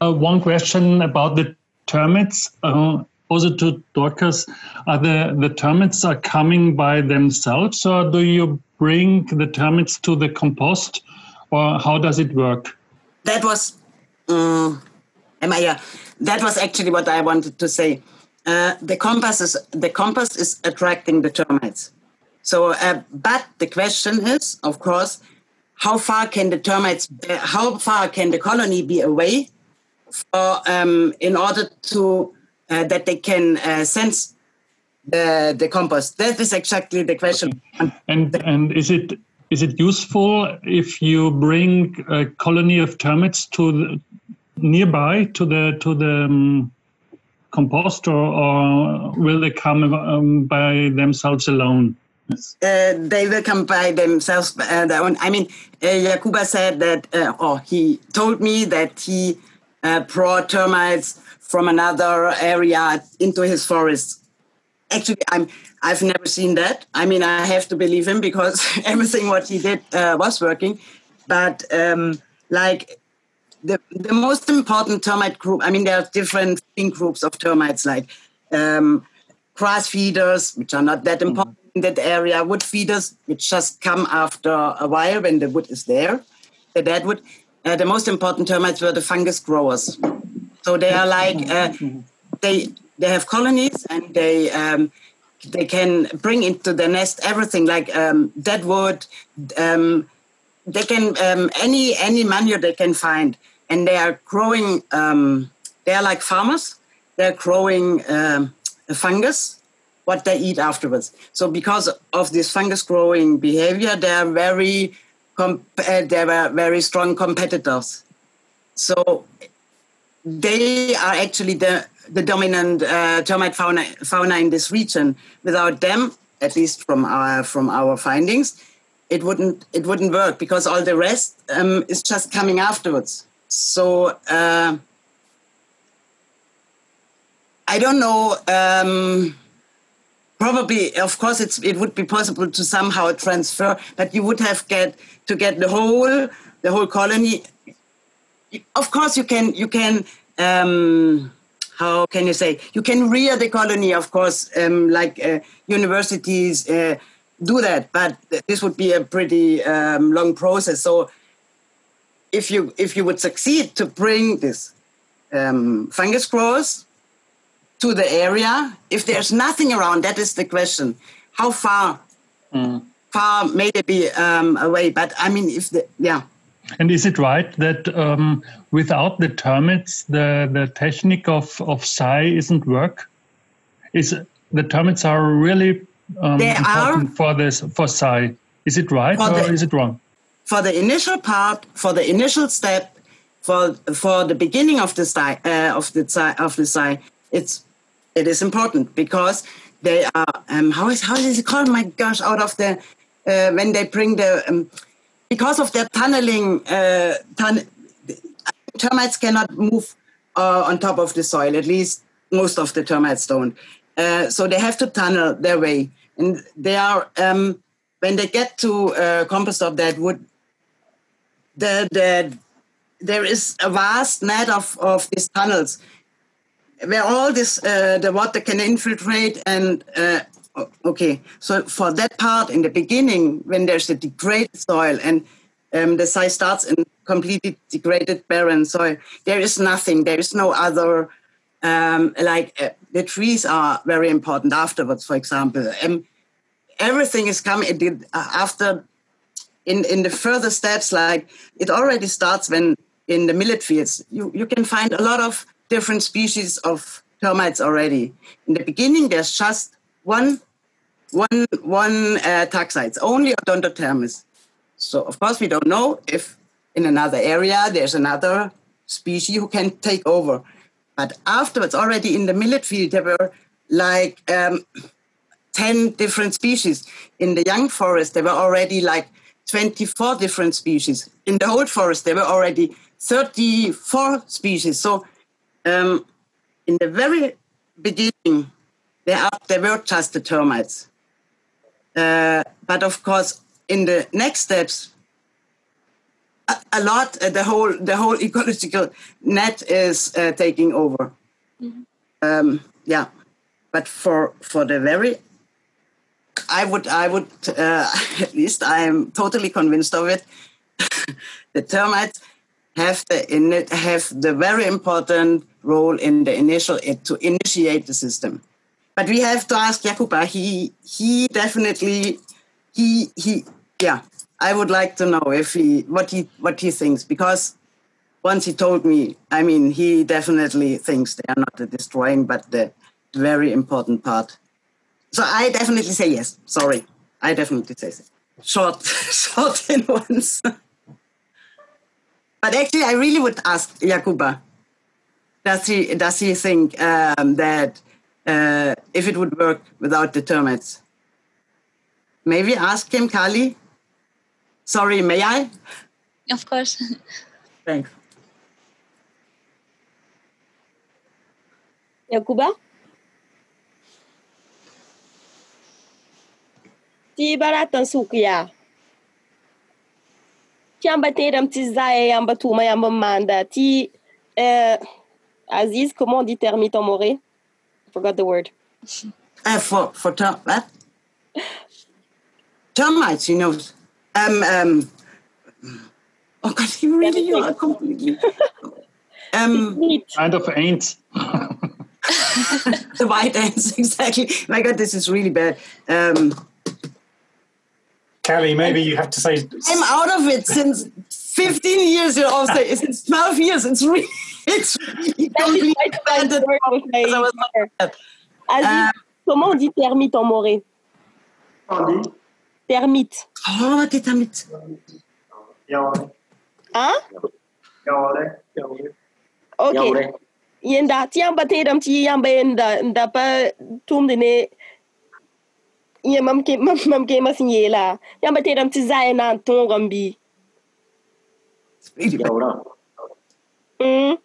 Uh, one question about the termites, uh, also to Dorcas. Are the, the termites are coming by themselves, or do you bring the termites to the compost, or how does it work? That was... Um, am I here? That was actually what I wanted to say. Uh, the, compost is, the compost is attracting the termites. So, uh, but the question is, of course... How far can the termites? How far can the colony be away, for, um, in order to uh, that they can uh, sense the the compost? That is exactly the question. Okay. And and is it is it useful if you bring a colony of termites to the, nearby to the to the um, compost, or, or will they come um, by themselves alone? Uh, they will come by themselves. Uh, their own. I mean, uh, Yacouba said that, uh, or he told me that he uh, brought termites from another area into his forest. Actually, I'm, I've never seen that. I mean, I have to believe him because everything what he did uh, was working. But um, like the the most important termite group, I mean, there are different groups of termites, like um, grass feeders, which are not that important. Mm-hmm. In that area, wood feeders, which just come after a while when the wood is there, the dead wood. Uh, the most important termites were the fungus growers. So they are like uh, they they have colonies and they um, they can bring into the nest everything like um, dead wood. Um, they can um, any any manure they can find, and they are growing. Um, they are like farmers. They are growing um, a fungus. What they eat afterwards. So because of this fungus growing behavior, they are very, comp- uh, they were very strong competitors. So they are actually the, the dominant uh, termite fauna, fauna in this region. Without them, at least from our from our findings, it wouldn't it wouldn't work because all the rest um, is just coming afterwards. So uh, I don't know. Um, Probably, of course, it's, it would be possible to somehow transfer, but you would have get to get the whole the whole colony. Of course, you can you can um, how can you say you can rear the colony. Of course, um, like uh, universities uh, do that, but this would be a pretty um, long process. So, if you if you would succeed to bring this um, fungus growers. To the area, if there's nothing around, that is the question. How far, mm. far may they be um, away? But I mean, if the yeah. And is it right that um, without the termites, the the technique of of Zai isn't work? Is the termites are really um, they important are, for this for Zai. Is it right or the, is it wrong? For the initial part, for the initial step, for for the beginning of the Zai, uh, of the Zai, of the Zai, it's it is important because they are um, how is how is it called? My gosh, out of the uh, when they bring the um, because of their tunneling, uh, tun- termites cannot move uh, on top of the soil. At least most of the termites don't. Uh, so they have to tunnel their way, and they are um, when they get to uh, compost of that wood. The, the there is a vast net of, of these tunnels where all this uh, the water can infiltrate and uh, okay. So for that part in the beginning, when there's a degraded soil and um, the site starts in completely degraded barren soil, there is nothing. There is no other. Um, like uh, the trees are very important afterwards, for example. Um, everything is coming after in, in the further steps, like it already starts when in the millet fields, you, you can find a lot of different species of termites already. In the beginning, there's just one, one, one uh, taxites, only Odontothermis. So of course we don't know if in another area, there's another species who can take over. But afterwards, already in the millet field, there were like um, ten different species. In the young forest, there were already like twenty-four different species. In the old forest, there were already thirty-four species. So um, in the very beginning, there, are, there were just the termites. Uh, but of course, in the next steps, A, a lot, uh, the whole the whole ecological net is uh, taking over. Mm-hmm. Um, yeah, but for for the very, I would I would uh, at least I am totally convinced of it. The termites have the in it, have the very important role in the initial it, to initiate the system. But we have to ask Yacouba. He he definitely he he yeah. I would like to know if he what he what he thinks, because once he told me, I mean, he definitely thinks they are not the destroying, but the very important part. So I definitely say yes. Sorry, I definitely say yes. Short, short in once. But actually, I really would ask Yacouba. Does he does he think um, that uh, if it would work without the termites? Maybe ask him, Callie. Sorry, may I? Of course. Thanks. Yacouba? Ti baratan sukia. Ti ambateiram ti zae ambatuma yamamanda. Ti Aziz, comment on dit termite en moré? I forgot the word. Uh, for for term, what? Termites, you know. Um, um, oh God, you really you are completely. Um, kind of ants. The white ants, exactly. My God, this is really bad. Um, Callie, maybe you have to say. I'm out of it since fifteen years. You know, since twelve years. It's really, it's really completely abandoned. Aziz, comment on dit termite en morée? Termite. Oh, des termites. Hein? Ok. Yenda, tiens, bâté d'un petit yamba, n'a pas tourné. Y'a même qui m'a signé là. Y'a bâté d'un petit zaïn en ton gambi. Hum.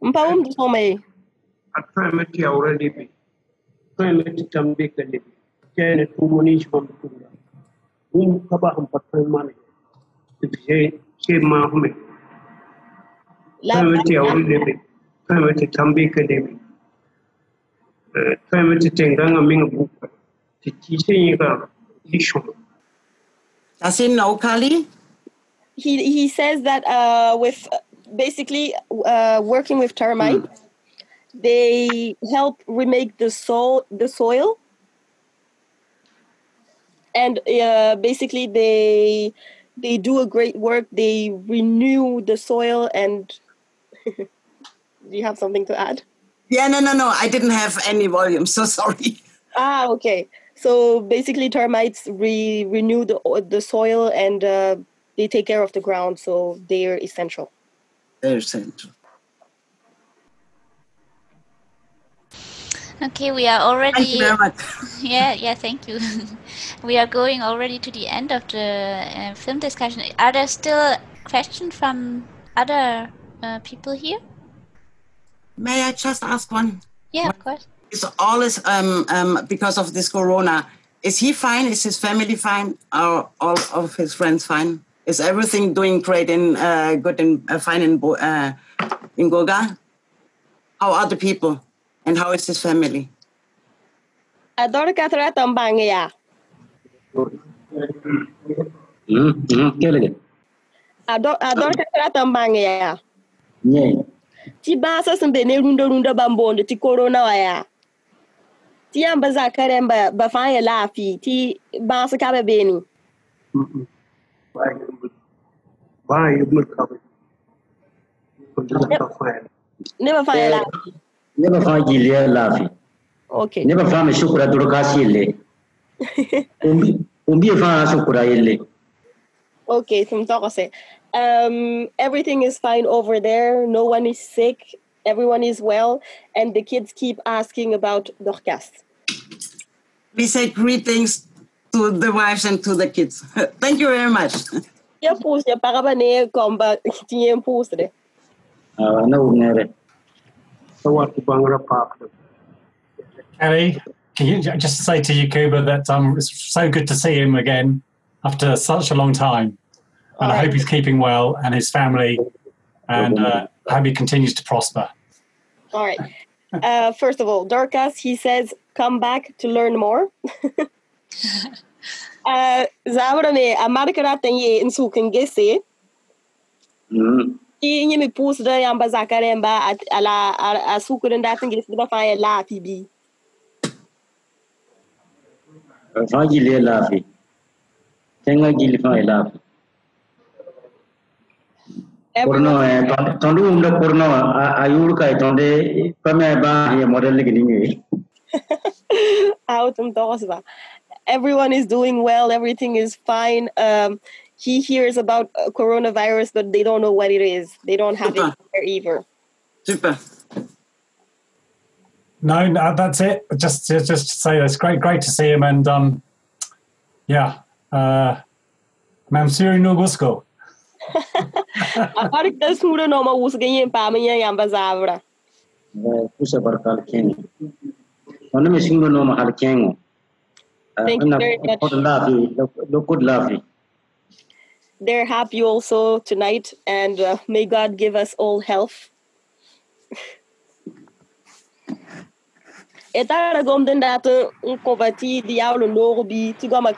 Mpaum do somay. A climate already be. Climate can be calibrated. Can it diminish from Tura? Whom Kabaham Patrolman? If she came Mahome. Climate already be. Climate can be calibrated. Climate Tanganga Mingabu. The teaching issue. Does he know, Kali? He he says that uh, with basically uh, working with termites, mm. They help remake the soil, the soil, and uh, basically they they do a great work. They renew the soil. And do you have something to add? Yeah, no, no, no. I didn't have any volume, so sorry. Ah, okay. So basically, termites re renew the the soil, and uh, they take care of the ground. So they are essential. They're essential. Okay, we are already. Thank you very much. Yeah, yeah, thank you. We are going already to the end of the uh, film discussion. Are there still questions from other uh, people here? May I just ask one? Yeah, of course. It's always um, um, because of this corona. Is he fine? Is his family fine? Are all of his friends fine? Is everything doing great and uh, good and uh, fine in uh, in Gourga? How are the people? And how is his family? Never find a Never find Gilia laughing. Okay. Never found a Shukura Dorcasile. Umbi found a Shukuraile. Okay, from Torose. Um, everything is fine over there. No one is sick. Everyone is well. And the kids keep asking about Dorcas. We say greetings to the wives and to the kids. Thank you very much. Uh, no, Callie, can you just say to Yacouba that um, it's so good to see him again after such a long time, and I hope he's keeping well and his family, and uh, I hope he continues to prosper. All right. Uh, first of all, Dorcas, he says, come back to learn more. Mm. Everyone is doing well, everything is fine. Um, He hears about uh, coronavirus, but they don't know what it is. They don't have Super. it there either. Super. No, no, that's it. Just, just, just to say it's great, great to see him, and um, yeah, Mamsiri no Gusco. Thank you very much. They're happy also tonight, and uh, may God give us all health. Etara gomden data uncovati diablo norbi to gama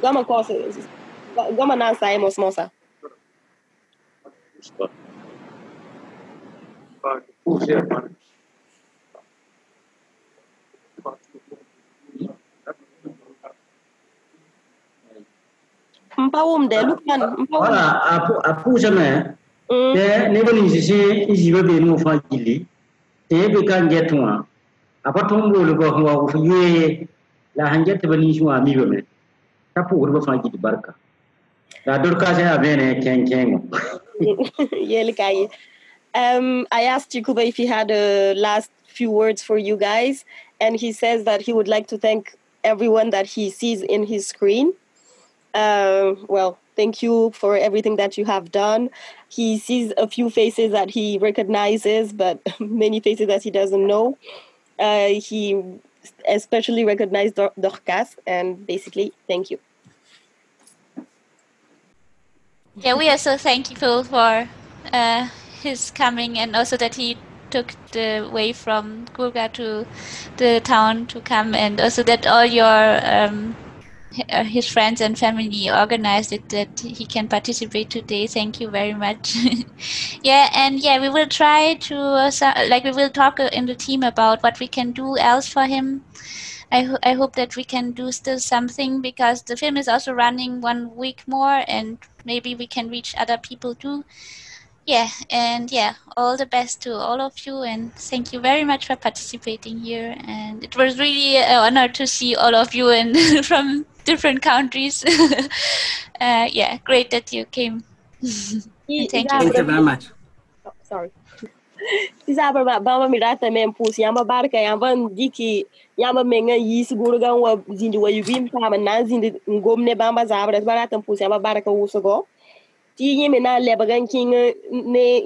gama causes gama nasa emos mosa. Mpawum de lukan mpawum wala apu apu jame de nebeni jiji ijibe be no fagili te be kan jetwa apatum bolu ko ko fu ye la hanjet be ni shwa mi be me tapu urba fagili barka da durka se abene ken ken yel kai. um I asked Yacouba if he had a last few words for you guys, and he says that he would like to thank everyone that he sees in his screen. Uh, well, thank you for everything that you have done. He sees a few faces that he recognizes, but many faces that he doesn't know. Uh, he especially recognized Dor Dorcas, and basically, thank you. Yeah, we are so thankful for uh, his coming, and also that he took the way from Gourga to the town to come, and also that all your... Um, his friends and family organized it that he can participate today. Thank you very much. Yeah, and yeah, we will try to, uh, so, like we will talk in the team about what we can do else for him. I, ho I hope that we can do still something, because the film is also running one week more and maybe we can reach other people too. Yeah, and yeah, all the best to all of you, and thank you very much for participating here. And it was really an honor to see all of you and from different countries. Uh, yeah, great that you came. And thank you. Thank you very much. Oh, sorry. Yamba menga yisi Gourga wa zindi wa yubim kama nanzindi ngomne bamba zabra barata mpusi yamba baraka usogo ti yeme na lebagan kinga ne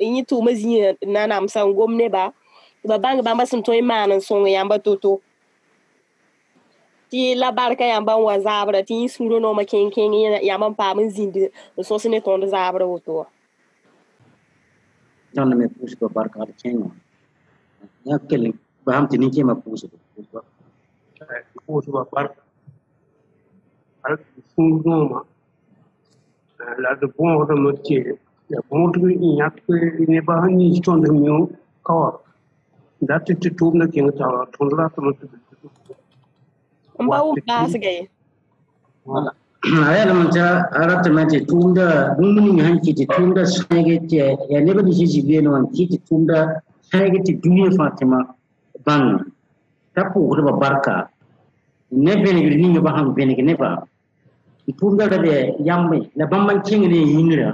nyi tuma zini na namsa ngomne ba ba banga bamba sintoi manan songa yamba toto ti la baraka yamba wa zabra ti suro no makin kinga yamba pa manzindi so sine ton zabra woto tonna me pusi ba baraka kinga ya kelin baham tini ke ma puso puso puso ba par al fundoma la de bon de notier ya bon tu ni akwe ne bahani stonde mio kor that it to na king ta tondra to mbau basage wala ayala manja arat manje tunda dumuni hanki ti tunda snege ti ya nebo di jibe no hanki ti tunda snege ti dunia fatima bang tapu urba barka ne benigri ninga baham benigri neba itunda de yambe la bamman kingre yinira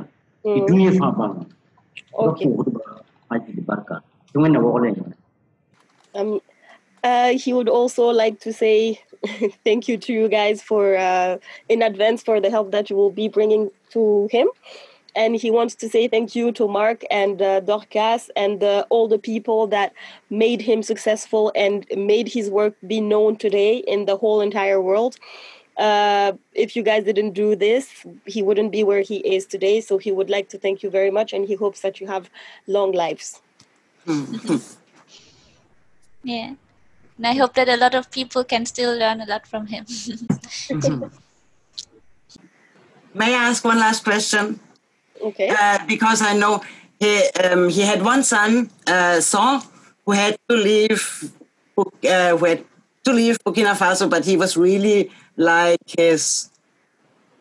iduniya fa bang okay urba ajid barka tungena wole um uh he would also like to say thank you to you guys for uh in advance for the help that you will be bringing to him. And he wants to say thank you to Mark and uh, Dorcas and uh, all the people that made him successful and made his work be known today in the whole entire world. Uh, if you guys didn't do this, he wouldn't be where he is today. So he would like to thank you very much. And he hopes that you have long lives. Mm-hmm. Yeah. And I hope that a lot of people can still learn a lot from him. Mm-hmm. May I ask one last question? Okay. Uh, because I know he um, he had one son, uh, Son, who had to leave, uh, who had to leave Burkina Faso, but he was really like his.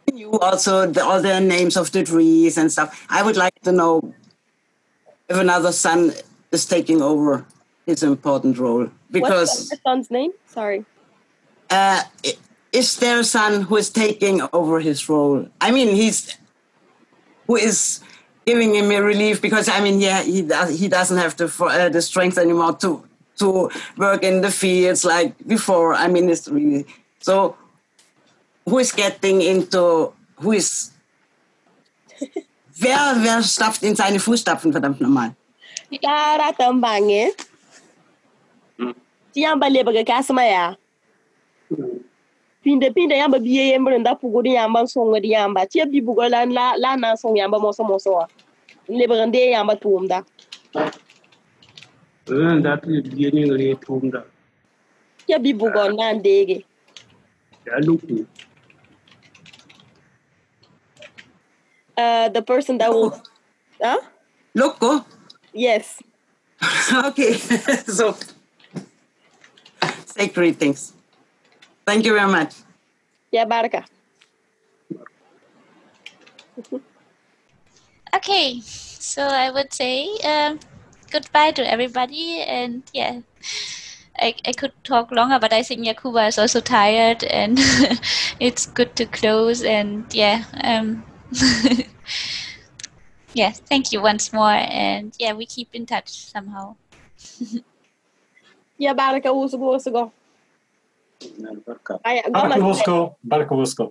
He knew also the, all the names of the trees and stuff. I would like to know if another son is taking over his important role, because what's the son's name? Sorry. Uh, is there a son who is taking over his role? I mean, he's. Who is giving him a relief, because I mean, yeah, he does, he doesn't have the uh, the strength anymore to to work in the fields like before. I mean, it's really so. Who is getting into who is? Wer wer stapft in seine Fußstapfen verdammt nochmal? Dara tambange. Tiamba lebega kasmaya. Pinde pinde yamba biye yamba nda pugodi yamba songo di yamba tie bi bugola la la na songo yamba moso moso wa lebrande yamba tumda eh nda tie biye ni ngere tumda tie bi bugola ndege ya luku. Uh the person that will huh loco yes okay so say great things. Thank you very much. Yeah, Baraka. Okay, so I would say uh, goodbye to everybody, and yeah, I I could talk longer, but I think Yacouba is also tired, and it's good to close, and yeah, um, yeah, thank you once more, and yeah, we keep in touch somehow. Yeah, Baraka, also go, also go. Baraka Wosko, Baraka Wosko.